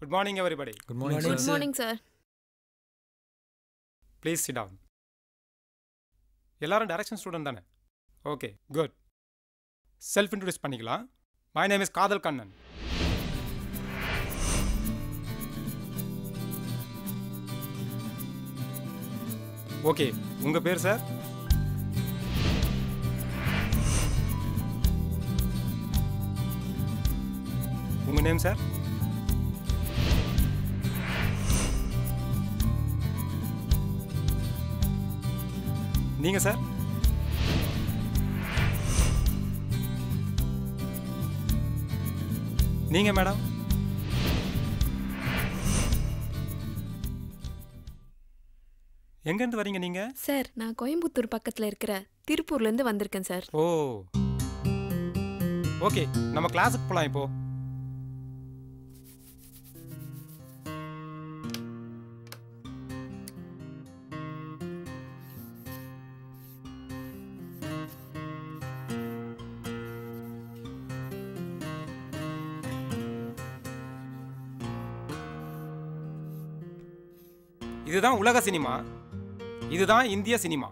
Good morning, everybody. Good morning, sir. Good morning, sir. Please sit down. எல்லாரும் direction student தானே? Okay, good. Self introduce பண்ணிக்கலாம். My name is காதல் Kannan. Okay, உங்க பேர் sir? உங்க name sir? நீங்க sir? நீங்க மேடம்? எங்க இருந்து வரீங்க நீங்க? சார், நான் கோயம்புத்தூர் பக்கத்துல இருக்கிற திருப்பூர்ல இருந்து வந்திருக்கேன் சார். ஓ. ஓகே, நம்ம கிளாஸ்க்கு போலாம் இப்போ. இதுதான் உலக சினிமா, இதுதான் இந்திய சினிமா.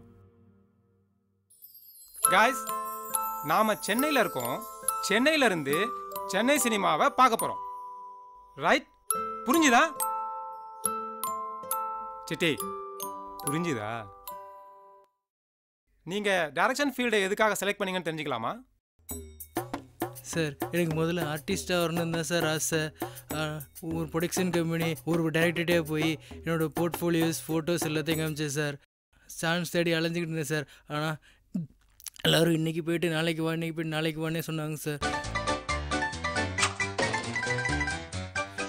guys, நாம சென்னையில இருக்கோம். சென்னையில இருந்து சென்னை சினிமாவை பார்க்க போறோம். ரைட், புரிஞ்சுதா? சிட்டி, புரிஞ்சுதா? நீங்க டைரக்ஷன் ஃபீல்டை எதுக்காக செலக்ட் பண்ணீங்கன்னு தெரிஞ்சுக்கலாமா? சார், எனக்கு முதல்ல ஆர்டிஸ்டாக வரணும்னு தான் சார் ஆசை. ஒரு ப்ரொடக்ஷன் கம்பெனி, ஒரு டைரக்டர்கிட்டே போய் என்னோடய போர்ட்ஃபோலியோஸ், ஃபோட்டோஸ் எல்லாத்தையும் காமிச்சேன் சார். சான்ஸ் தேடி அலைஞ்சிக்கிட்டு இருந்தேன் சார். ஆனால் எல்லோரும் இன்றைக்கி போய்ட்டு நாளைக்கு வா, இன்றைக்கி போய்ட்டு நாளைக்கு வானே சொன்னாங்க சார்.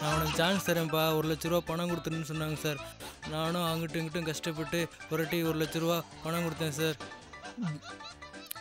நான் அவனுக்கு சான்ஸ் தரேன்ப்பா, 1,00,000 ரூபா பணம் கொடுத்துருன்னு சொன்னாங்க சார். நானும் அங்கிட்டும் இங்கிட்டும் கஷ்டப்பட்டு புரட்டி 1,00,000 ரூபா பணம் கொடுத்தேன் சார்.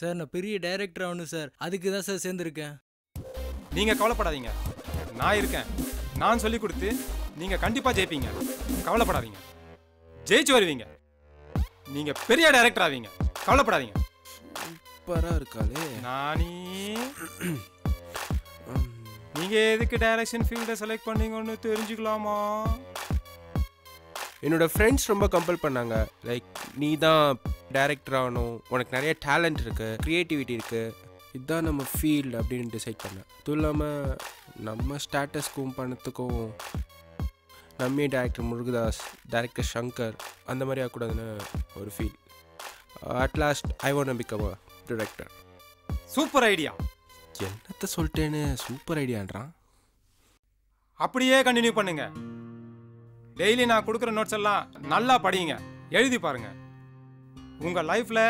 சார், நான் பெரிய டைரக்டர் ஆகணும் சார், அதுக்கு தான் சார் சேர்ந்துருக்கேன். நீங்கள் கவலைப்படாதீங்க, நான் இருக்கேன். நான் சொல்லி கொடுத்து நீங்கள் கண்டிப்பாக ஜெயிப்பீங்க. கவலைப்படாதீங்க, ஜெயிச்சு வருவீங்க. நீங்கள் பெரிய டைரக்டர் ஆவீங்க, கவலைப்படாதீங்க. சூப்பராக இருக்காது. நானே நீங்கள் எதுக்கு டைரக்ஷன் ஃபீல்டை செலக்ட் பண்ணீங்கன்னு தெரிஞ்சுக்கலாமா? என்னோட ஃப்ரெண்ட்ஸ் ரொம்ப கம்பல் பண்ணாங்க. லைக், நீ தான் டைரக்டர் ஆகணும், உனக்கு நிறைய டேலண்ட் இருக்குது, க்ரியேட்டிவிட்டி இருக்குது, இதுதான் நம்ம ஃபீல்டு அப்படின்னு டிசைட் பண்ணேன். அதுவும் இல்லாமல் நம்ம ஸ்டேட்டஸ்க்கும் பணத்துக்கும் நம்ம டைரக்டர் முருகதாஸ், டைரக்டர் சங்கர் அந்த மாதிரி ஆகக்கூடாதுன்னு ஒரு feel. At last I want to become a director. Super idea. என்னத்தை சொல்லிட்டேன்னு சூப்பர் ஐடியான்றான். அப்படியே கண்டினியூ பண்ணுங்க. டெய்லி நான் கொடுக்குற நோட்ஸ் எல்லாம் நல்லா படிங்க, எழுதி பாருங்க. உங்க லைஃப்ல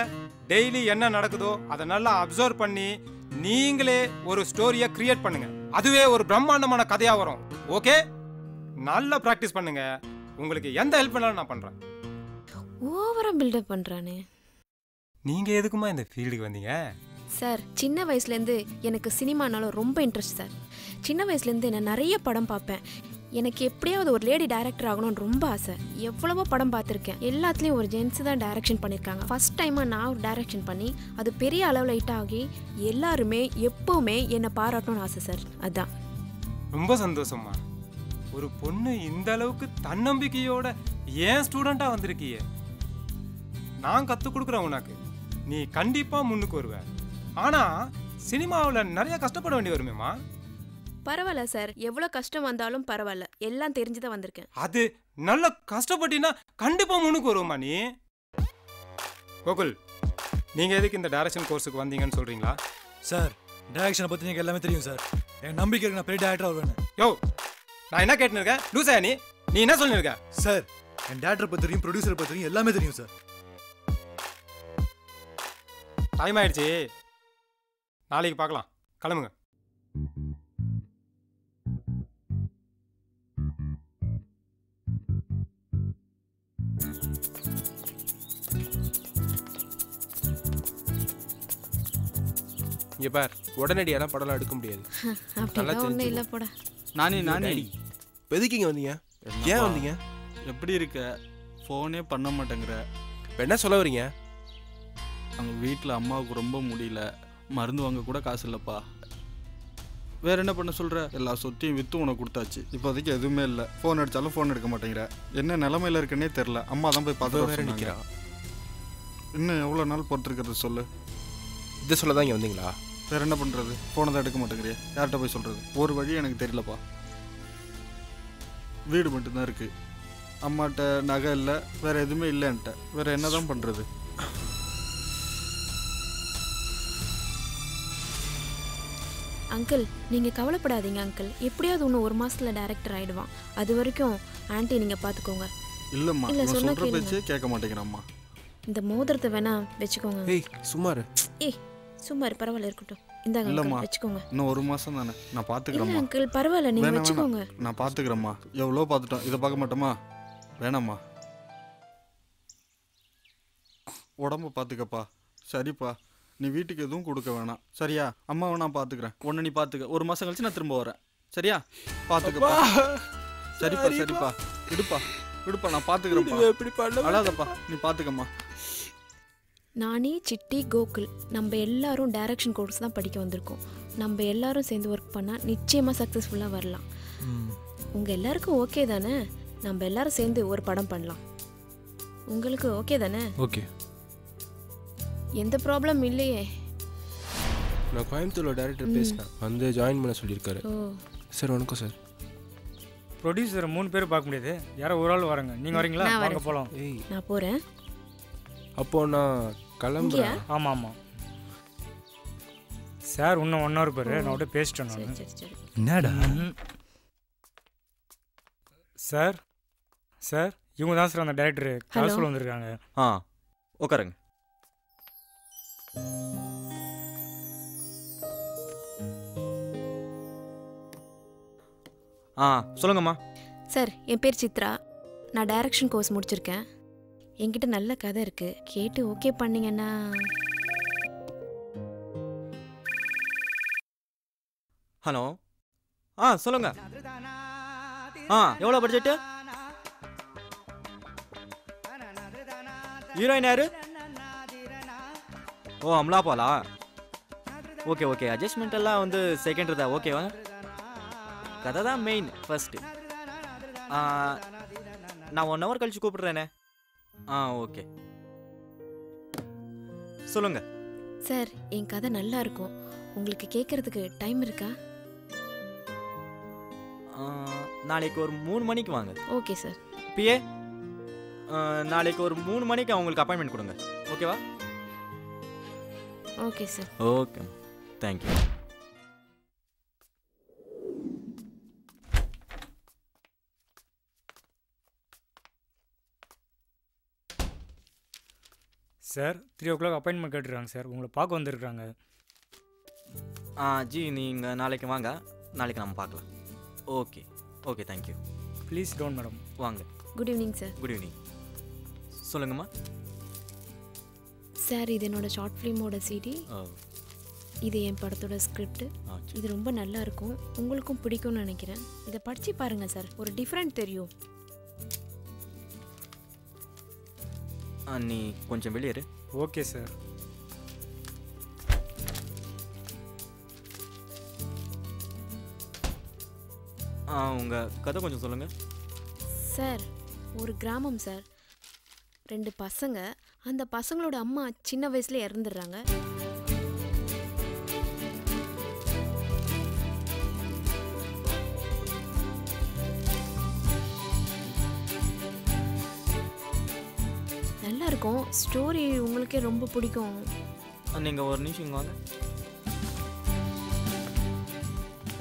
டெய்லி என்ன நடக்குதோ அதை நல்லா அப்சர்வ் பண்ணி நீங்களே ஒரு ஸ்டோரியை கிரியேட் பண்ணுங்க. அதுவே ஒரு பிரம்மாண்டமான கதையா வரும். ஓகே, நல்லா பிராக்டிஸ் பண்ணுங்க. உங்களுக்கு எந்த ஹெல்ப் பண்ணாலும் நான் பண்றேன். ஓவரா பில்டப் பண்றானே. நீங்க எதுக்குமா இந்த ஃபீல்டுக்கு வந்தீங்க? சார், சின்ன வயசுலேருந்து எனக்கு சினிமானாலும் ரொம்ப இன்ட்ரெஸ்ட் சார். சின்ன வயசுலேருந்து நான் நிறைய படம் பார்ப்பேன். எனக்கு எப்படியாவது ஒரு லேடி டைரக்டர் ஆகணும்னு ரொம்ப ஆசை. எவ்வளவோ படம் பார்த்துருக்கேன், எல்லாத்துலேயும் ஒரு ஜென்ஸு தான் டைரக்ஷன் பண்ணியிருக்காங்க. ஃபஸ்ட் டைமாக நான் ஒரு டைரக்ஷன் பண்ணி அது பெரிய அளவில் ஹிட் ஆகி எல்லாருமே எப்போவுமே என்னை பாராட்டணும்னு ஆசை சார். அதுதான் ரொம்ப சந்தோஷமா. ஒரு பொண்ணு இந்த அளவுக்கு தன்னம்பிக்கையோட ஏன் ஸ்டூடெண்ட்டாக வந்திருக்கியே. நான் கற்றுக் கொடுக்குறேன் உனக்கு, நீ கண்டிப்பாக முன்னுக்கு வருவேன். ஆனால் சினிமாவில் நிறைய கஷ்டப்பட வேண்டி வருமேம்மா. பரவாயில்ல சார், எவ்வளோ கஷ்டம் வந்தாலும் பரவாயில்ல, எல்லாம் தெரிஞ்சுதான் வந்திருக்கேன். அது நல்லா கஷ்டப்பட்டினா கண்டிப்பாக முன்னுக்கு வருவோம்மா நீ. கோகுல், நீங்கள் எதுக்கு இந்த டைரக்ஷன் கோர்ஸுக்கு வந்தீங்கன்னு சொல்கிறீங்களா? சார், டைரக்ஷனை பற்றி நீங்கள் எல்லாமே தெரியும் சார். என் நம்பிக்கை நான் பெரிய டேரக்டராக வருவேன். யோ, நான் என்ன கேட்டுருக்கேன் லூசா? நீ என்ன சொல்லியிருக்க? சார், என் டேரக்டரை பற்றியும் ப்ரொடியூசரை பற்றியும் எல்லாமே தெரியும் சார். டைம் ஆயிடுச்சு, நாளைக்கு பார்க்கலாம், கிளம்புங்க. இங்க பார், உடனடியெல்லாம் படலாம் எடுக்க முடியாது. எதுக்கிங்க வந்தீங்க, ஏன் வந்தீங்க? எப்படி இருக்க? ஃபோனே பண்ண மாட்டேங்கிற, இப்போ என்ன சொல்ல வரீங்க? அங்கே வீட்டில் அம்மாவுக்கு ரொம்ப முடியல, மருந்து வாங்க கூட காசு இல்லைப்பா. வேற என்ன பண்ண சொல்கிற? எல்லா சொத்தையும் விற்று உனக்கு கொடுத்தாச்சு, இப்போதைக்கு எதுவுமே இல்லை. ஃபோன் அடித்தாலும் ஃபோன் எடுக்க மாட்டேங்கிற, என்ன நிலமையில் இருக்குன்னே தெரில. அம்மா தான் போய் பார்த்து வேறு நிற்கிறா. இன்னும் எவ்வளோ நாள் பொறுத்துருக்கிறது சொல்லு? இதை சொல்ல தான் இங்கே வந்தீங்களா? வேறு என்ன பண்ணுறது? ஃபோனை தான் எடுக்க மாட்டேங்கிறியா, யார்கிட்ட போய் சொல்கிறது? ஒரு வழி எனக்கு தெரியலப்பா. வீடு மட்டும்தான் இருக்குது, அம்மாட்ட நகை இல்லை, வேறு எதுவுமே இல்லைன்ட்ட, வேறு என்ன தான் பண்ணுறது? அங்கிள் நீங்கள் கவலைப்படாதீங்க அங்கிள், எப்படியாவது இன்னும் ஒரு மாதத்தில் டைரக்டர் ஆகிடுவான், அது வரைக்கும் ஆண்டி நீங்கள் பார்த்துக்கோங்க. இல்லைம்மா, சொல்கிற பேச்சு கேட்க மாட்டேங்கிறம்மா. இந்த மோதிரத்தை வேணா வச்சுக்கோங்க. ஏய் சுமார், ஏய் சுமார் பரவாயில்ல இருக்கட்டும், இந்தாங்க வச்சுக்கோங்க. இன்னும் ஒரு மாதம் தானே, நான் பார்த்துக்கிறேன் அங்கிள். பரவாயில்ல நீங்கள் வச்சுக்கோங்க, நான் பார்த்துக்கிறேம்மா. எவ்வளோ பார்த்துட்டோம், இதை பார்க்க மாட்டோமா? வேணாம்மா, உடம்பு பார்த்துக்கப்பா. சரிப்பா, நீ வீட்டுக்கு எதுவும் கொடுக்க வேணாம், சரியா? அம்மாவை நான் பார்த்துக்கிறேன், ஒன்று நீ பார்த்துக்க. ஒரு மாதம் கழிச்சு நான் திரும்ப வரேன், சரியா? பார்த்துக்கப்பா. சரிப்பா சரிப்பா, விடுப்பா விடுப்பா, நான் பார்த்துக்கிறேன். அழாதப்பா, நீ பார்த்துக்கம்மா. நானே சிட்டி கோகுல் நம்ம எல்லாரும் டைரக்ஷன் கோர்ஸ் தான் படிக்க வந்திருக்கோம். நம்ம எல்லாரும் சேர்ந்து ஒர்க் பண்ணால் நிச்சயமாக சக்ஸஸ்ஃபுல்லாக வரலாம். உங்கள் எல்லாருக்கும் ஓகே தானே? நம்ம எல்லாரும் சேர்ந்து ஒரு படம் பண்ணலாம், உங்களுக்கு ஓகே தானே? ஓகே, எந்த ப்ராப்ளம் இல்லையே. நான் கோயம்புத்தூரில் டைரக்டர் பேசினேன், வந்து ஜாயின் பண்ண சொல்லியிருக்காரு. ஓ சார், வணக்கம் சார். ப்ரொடியூசரை 3 பேர் பார்க்க முடியாது, யாரோ ஒரு ஆள் வராங்க. நீங்கள் வரீங்களா? வாங்க போகலாம். நான் போகிறேன். அப்போ நான் கிளம்புறேன். ஆமாம் ஆமாம் சார், இன்னும் 1 hour பேர் நான் விட பேசிட்டேன். நான் என்னடா சார், சார் இவங்க தான் சார் அந்த டைரக்டரு, கிளாஸில் வந்திருக்காங்க. ஆ உட்காருங்க. ஆ சொல்லுங்கம்மா. சார் என் பேர் சித்ரா, நான் டைரக்ஷன் கோர்ஸ் முடிச்சிருக்கேன். என்கிட்ட நல்ல கதை இருக்குது, கேட்டு ஓகே பண்ணிங்கன்னா. ஹலோ, ஆ சொல்லுங்கள். ஆ எவ்வளோ பட்ஜெட்டு? ஹீரோயின் யாரு? Oh Amla Bala. Okay okay, adjustment எல்லாம் வந்து செகண்ட் தான். ஓகேவா? கதை தான் மெயின் ஃபர்ஸ்ட். நான் 1 hour கழிச்சு கூப்பிடுறேனே. ஆ ஓகே சொல்லுங்க. சார் என் கதை நல்லா இருக்கும், உங்களுக்கு கேட்கறதுக்கு டைம் இருக்கா? நாளைக்கு ஒரு 3 மணிக்கு வாங்க. Okay sir. பிஏ நாளைக்கு ஒரு 3 மணிக்கு அவங்களுக்கு அப்பாயின்மெண்ட் கொடுங்க, ஓகேவா? Okay sir. Okay, thank you. Sir 3 o'clock appointment கேட்டுருக்காங்க சார், உங்களை பார்க்க வந்துருக்குறாங்க. ஆ ஜி, நீங்கள் நாளைக்கு வாங்க, நாளைக்கு நம்ம பார்க்கலாம். Okay okay, thank you. Please don't madam, வாங்க. Good evening sir. Good evening. சொல்லுங்கம்மா. சார் இது என்னோட ஷார்ட் ஃபிலிமோட சிடி, இது என் படத்தோட ஸ்கிரிப்ட். இது ரொம்ப நல்லா இருக்கும், உங்களுக்கும் பிடிக்கும்னு நினைக்கிறேன். இதை படித்து பாருங்கள் சார், ஒரு டிஃப்ரெண்ட் தெரியும். நீ கொஞ்சம் வெளியேறு. Okay sir. உங்கள் கதை கொஞ்சம் சொல்லுங்கள் சார். ஒரு கிராமம் சார், 2 பசங்க, அந்த பசங்களோட அம்மா சின்ன வயசுல இறந்துடுறாங்க. நல்லா இருக்கும் ஸ்டோரி, உங்களுக்கே ரொம்ப பிடிக்கும். நீங்கள் ஒரு நிமிஷம் இங்கே வாங்க.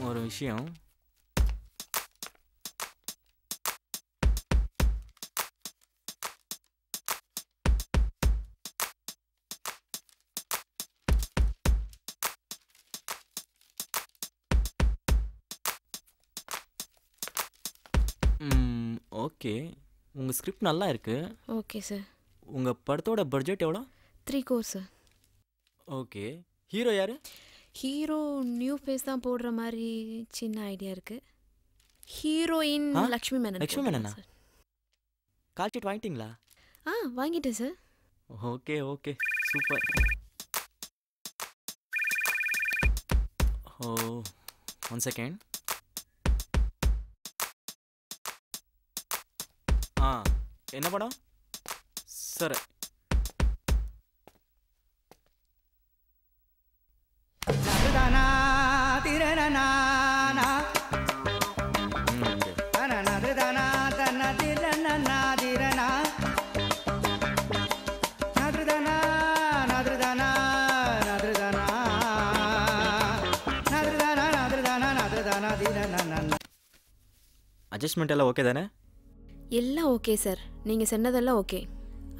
ஒரு விஷயம், ஓகே உங்க ஸ்கிரிப்ட் நல்லா இருக்கு. Okay sir. உங்க படத்தோட பட்ஜெட் எவ்வளவு? 3 கோடி சார். ஓகே. ஹீரோ யாரு? ஹீரோ நியூ ஃபேஸ் தான் போடுற மாதிரி சின்ன ஐடியா இருக்கு. ஹீரோயின் லட்சுமி மேனன். லட்சுமி மேனனா? கால் ஷீட் வாங்கிட்டீங்களா? ஆ வாங்கிட்டேன் sir. Okay okay super. Oh 1 second. ஆ என்ன படம் சார்? அட்ஜஸ்ட்மெண்ட் எல்லாம் ஓகே தானே? எல்லாம் ஓகே சார், நீங்கள் சொன்னதெல்லாம் ஓகே.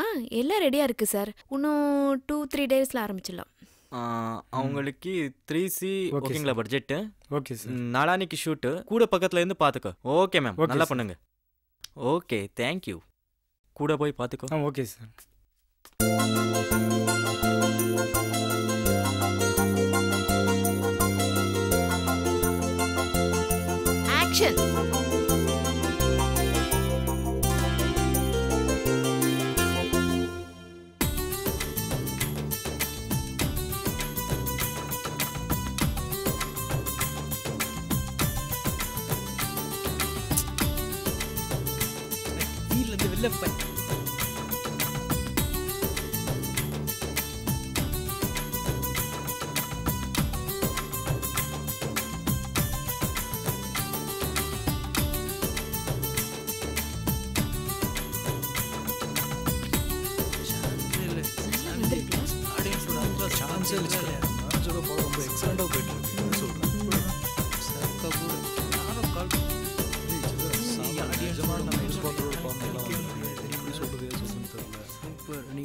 ஆ எல்லாம் ரெடியாக இருக்குது சார். இன்னும் 2-3 டேஸில் ஆரம்பிச்சிடலாம். அவங்களுக்கு 3C ஓகேங்களா பட்ஜெட்டு? Okay sir. நாளானிக்கு ஷூட்டு, கூட பக்கத்துலேருந்து பார்த்துக்கோ. ஓகே மேம், நல்லா பண்ணுங்க. Okay thank you. கூட போய் பார்த்துக்கோ. ஆ ஓகே சார். ஆக்ஷன்.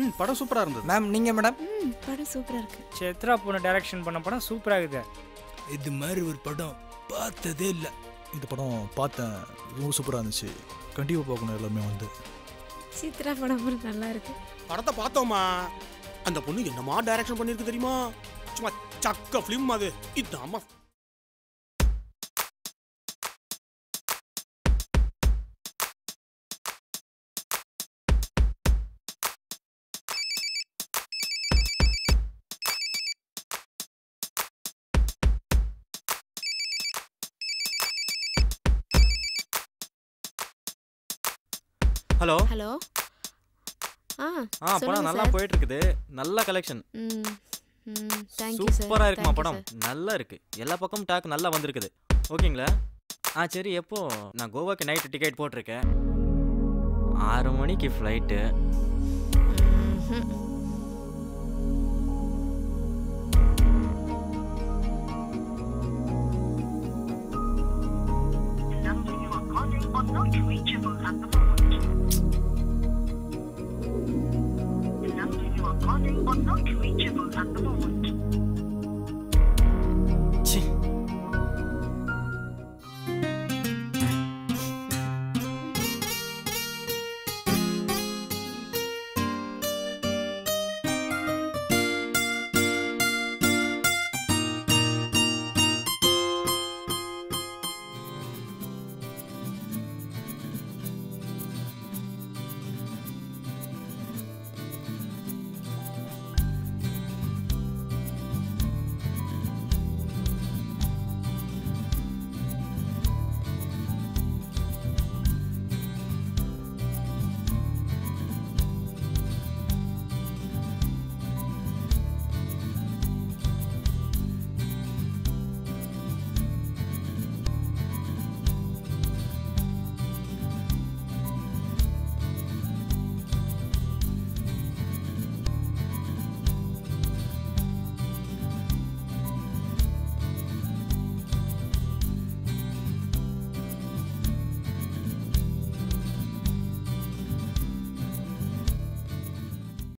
ம் படம் சூப்பரா இருந்தது. மேம் நீங்க மேடம்? ம் படம் சூப்பரா இருக்கு. சித்ரா பொண்ணு டைரக்ஷன் பண்ண படம் சூப்பரா இருக்கு. இது மாதிரி ஒரு படம் பார்த்ததே இல்லை. இந்த படம் பார்த்தேன், ரொம்ப சூப்பராக இருந்துச்சு. கண்டிப்பாக பார்க்கணும் எல்லாமே வந்து. சித்ரா படம் நல்லா இருக்கு. படத்தை பார்த்தோமா? அந்த பொண்ணு என்னமா டைரக்ஷன் பண்ணியிருக்கு தெரியுமா? சும்மா சக்க ஃபிலிம் அது. இதாம்மா ஹலோ ஹலோ. ஆ ஆ படம் நல்லா போயிட்டு இருக்குது. நல்ல கலெக்ஷன். ம் ம் थैंक यू சார். சூப்பரா இருக்குமா படம்? நல்லா இருக்கு. எல்லா பக்கமும் டாக் நல்லா வந்திருக்குது. ஓகேங்களா? ஆ சரி. எப்போ நான் கோவாக்கு நைட் டிக்கெட் போட்டுருக்கேன். 6 மணிக்கு flight. Calling or not reachable at the moment.